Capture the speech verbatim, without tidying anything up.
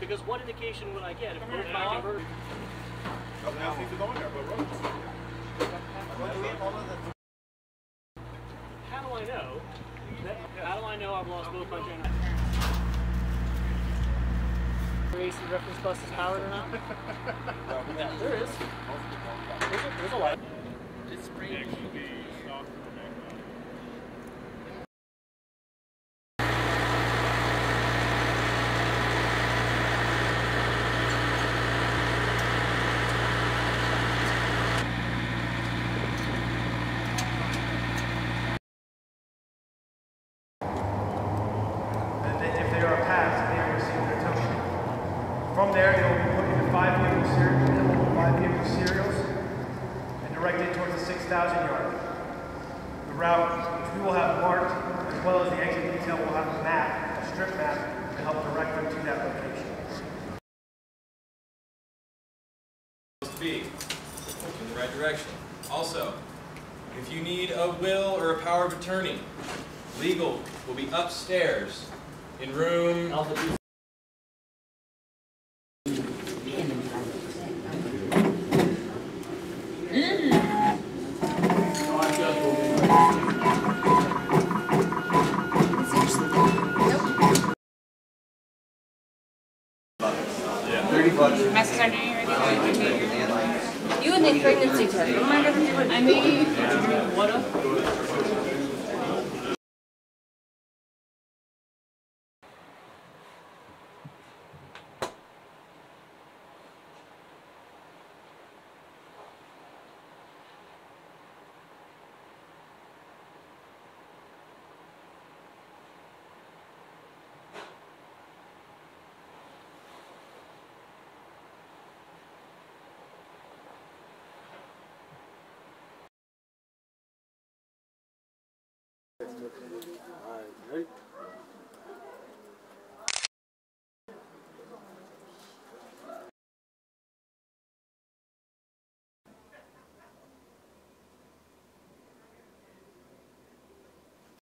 Because what indication would I get if we're not converted? Nothing to go in there, but roads. How do I know? That, how do I know I've lost both my generators? A C reference bus is powered or not? Yeah, there is. There's a, there's a light. It's spring. From there, it will be put into five vehicle serials, five vehicle serials and directed towards the six thousand yard. The route, which we will have marked, as well as the exit detail, will have a map, a strip map, to help direct them to that location. Speed, in the right direction. Also, if you need a will or a power of attorney, legal will be upstairs in room Alpha. Masses are doing everything. You and the pregnancy test. I made you drink water.